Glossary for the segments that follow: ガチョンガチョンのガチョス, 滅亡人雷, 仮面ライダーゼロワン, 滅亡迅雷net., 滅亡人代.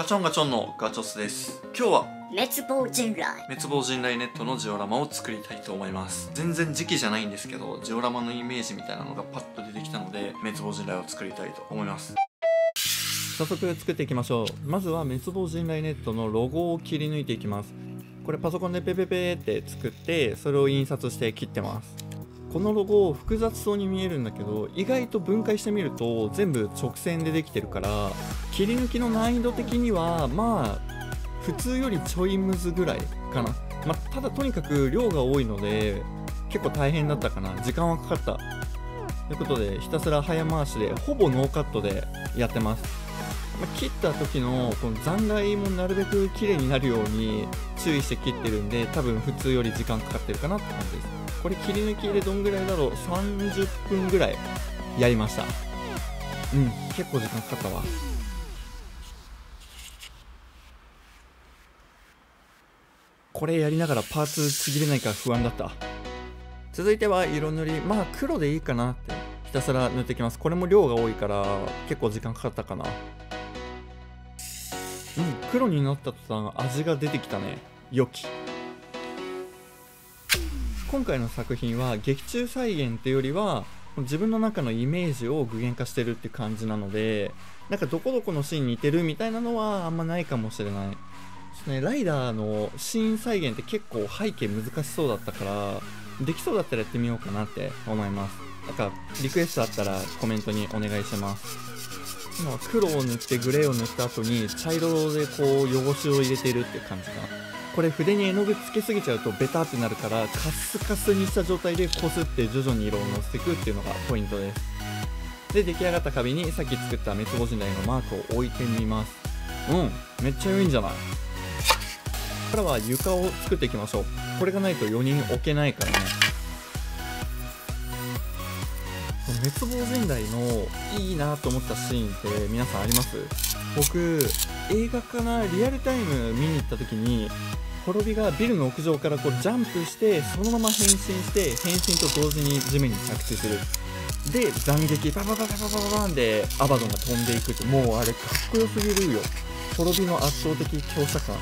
ガチョンガチョンのガチョスです。今日は滅亡人雷ネットのジオラマを作りたいと思います。全然時期じゃないんですけど、ジオラマのイメージみたいなのがパッと出てきたので、滅亡人雷を作りたいと思います。早速作っていきましょう。まずは滅亡人雷ネットのロゴを切り抜いていきます。これパソコンでペペペって作って、それを印刷して切ってます。このロゴ複雑そうに見えるんだけど、意外と分解してみると全部直線でできてるから、切り抜きの難易度的にはまあ普通よりちょいむずぐらいかな。まあ、ただとにかく量が多いので結構大変だったかな。時間はかかったということで、ひたすら早回しでほぼノーカットでやってます。切った時のこの残骸もなるべく綺麗になるように注意して切ってるんで、多分普通より時間かかってるかなって感じです。これ切り抜きでどんぐらいだろう、30分ぐらいやりました。うん、結構時間かかったわ。これやりながらパーツちぎれないか不安だった。続いては色塗り、まあ黒でいいかなってひたすら塗っていきます。これも量が多いから結構時間かかったかな。うん、黒になった途端味が出てきたね。良き。今回の作品は劇中再現っていうよりは自分の中のイメージを具現化してるっていう感じなので、なんかどこどこのシーンに似てるみたいなのはあんまないかもしれない。ね、ライダーのシーン再現って結構背景難しそうだったから、できそうだったらやってみようかなって思います。なんかリクエストあったらコメントにお願いします。今は黒を塗ってグレーを塗った後に茶色でこう汚しを入れてるって感じかな。これ筆に絵の具つけすぎちゃうとベタってなるから、カスカスにした状態でこすって徐々に色をのせていくっていうのがポイントです。で出来上がった壁にさっき作った滅亡人雷のマークを置いてみます。うん、めっちゃ良いんじゃない。ここからは床を作っていきましょう。これがないと4人置けないからね。滅亡人雷のいいなと思ったシーンって皆さんあります？僕映画かな、リアルタイム見に行った時に、滅びがビルの屋上からこうジャンプしてそのまま変身して、変身と同時に地面に着地する。で斬撃ババババババババンでアバドンが飛んでいくって、もうあれかっこよすぎるよ。滅びの圧倒的強者感、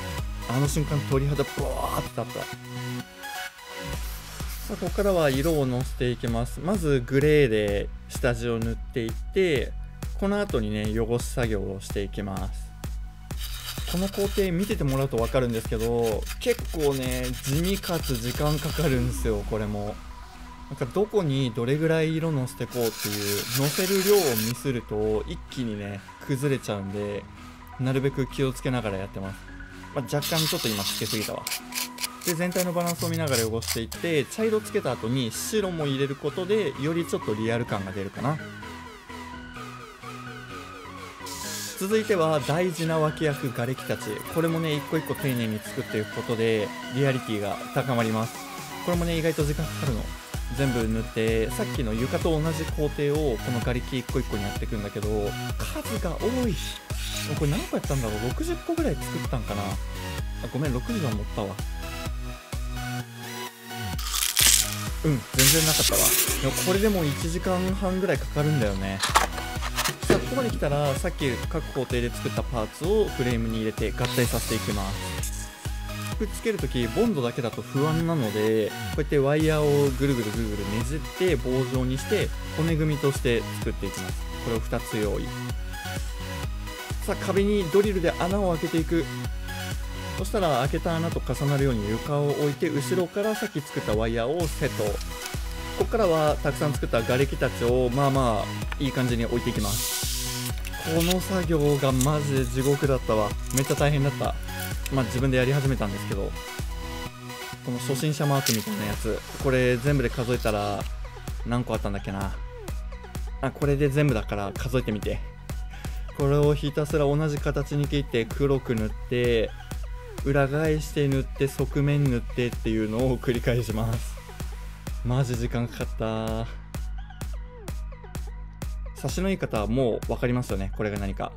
あの瞬間鳥肌ブワーって立った。ここからは色をのせていきます。まずグレーで下地を塗っていって、この後にね汚し作業をしていきます。この工程見ててもらうと分かるんですけど、結構ね地味かつ時間かかるんですよ。これもなんかどこにどれぐらい色のせてこうっていうのせる量をミスると一気にね崩れちゃうんで、なるべく気をつけながらやってます。まあ、若干ちょっと今つけすぎたわ。で全体のバランスを見ながら汚していって、茶色つけた後に白も入れることでよりちょっとリアル感が出るかな。続いては大事な脇役瓦礫たち。これもね一個一個丁寧に作っていくことでリアリティが高まります。これもね意外と時間かかるの。全部塗って、さっきの床と同じ工程をこの瓦礫一個一個にやっていくんだけど、数が多い。これ何個やったんだろう、60個ぐらい作ったんかな。あ、ごめん60は持ったわ。うん、全然なかったわ。でもこれでも1時間半ぐらいかかるんだよね。さあここまで来たら、さっき各工程で作ったパーツをフレームに入れて合体させていきます。くっつけるときボンドだけだと不安なので、こうやってワイヤーをぐるぐるぐるぐるねじって棒状にして骨組みとして作っていきます。これを2つ用意。さあ壁にドリルで穴を開けていく。そしたら開けた穴と重なるように床を置いて、後ろからさっき作ったワイヤーをセット。ここからはたくさん作った瓦礫たちをまあまあいい感じに置いていきます。この作業がマジで地獄だったわ。めっちゃ大変だった。まあ自分でやり始めたんですけど、この初心者マークみたいなやつ、これ全部で数えたら何個あったんだっけな。あ、これで全部だから数えてみて。これをひたすら同じ形に切って黒く塗って裏返して塗って側面塗ってっていうのを繰り返します。マジ時間かかった。差しのいい方はもう分かりますよね、これが何か。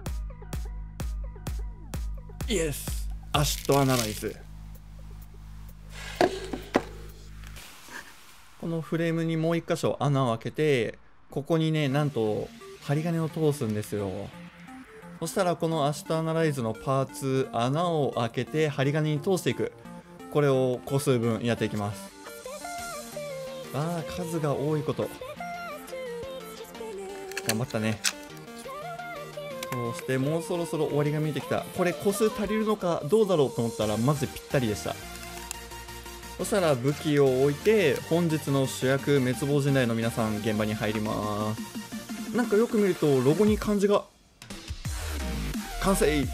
イエスアシッドアナライズ。このフレームにもう一箇所穴を開けて、ここにねなんと針金を通すんですよ。そしたらこのアシタアナライズのパーツ、穴を開けて針金に通していく、これを個数分やっていきます。あー、数が多いこと頑張ったね。そしてもうそろそろ終わりが見えてきた。これ個数足りるのかどうだろうと思ったらまずぴったりでした。そしたら武器を置いて本日の主役滅亡人代の皆さん現場に入ります。なんかよく見るとロゴに漢字が完成。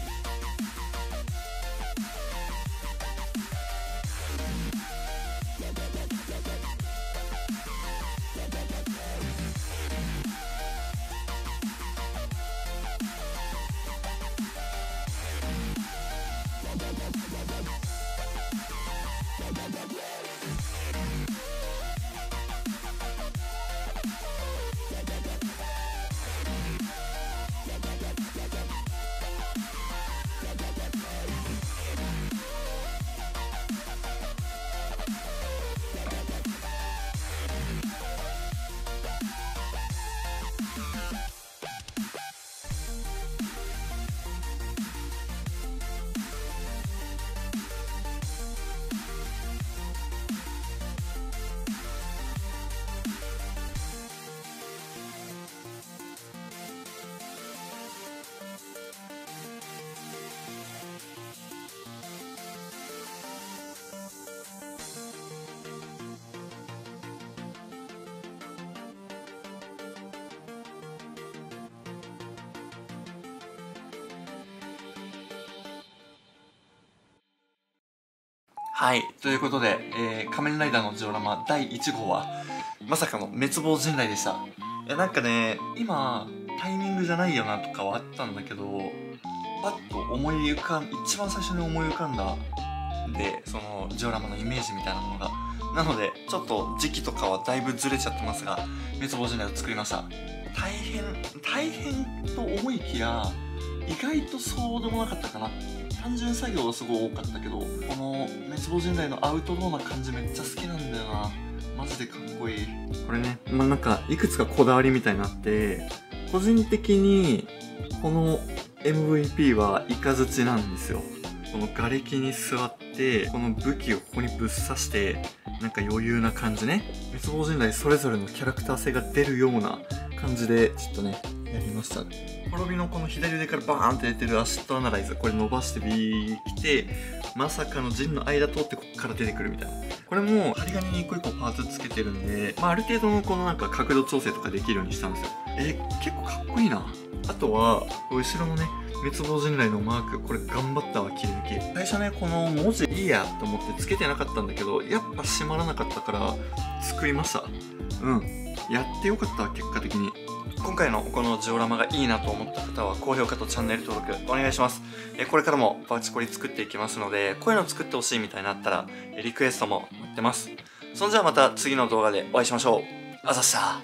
はい、ということで、仮面ライダーのジオラマ第1号はまさかの滅亡人代でした。いやなんかね、今タイミングじゃないよなとかはあったんだけど、パッと一番最初に思い浮かんだで、そのジオラマのイメージみたいなものが、なのでちょっと時期とかはだいぶずれちゃってますが滅亡人代を作りました。大変と思いきや意外とそうでもなかったかな。単純作業はすごい多かったけど、この滅亡人代のアウトドアな感じめっちゃ好きなんだよな。マジでかっこいい。これね、まあ、なんかいくつかこだわりみたいになって、個人的にこの MVP はイカズチなんですよ。この瓦礫に座ってこの武器をここにぶっ刺して、なんか余裕な感じね。滅亡人代それぞれのキャラクター性が出るような感じでちょっとねやりました。滅びのこの左腕からバーンって出てるアシットアナライズ、これ伸ばしてビー来て、まさかの陣の間通ってここから出てくるみたいな。これも針金に一個一個パーツつけてるんで、まあ、ある程度のこのなんか角度調整とかできるようにしたんですよ。結構かっこいいな。あとは後ろのね滅亡人代のマーク、これ頑張ったわ切り抜き。最初ねこの文字いいやと思ってつけてなかったんだけど、やっぱ閉まらなかったから作りました。うん、やってよかったわ結果的に。今回のこのジオラマがいいなと思った方は高評価とチャンネル登録お願いします。これからもバチコリ作っていきますので、こういうの作ってほしいみたいになったらリクエストも待ってます。そんじゃまた次の動画でお会いしましょう。あざした。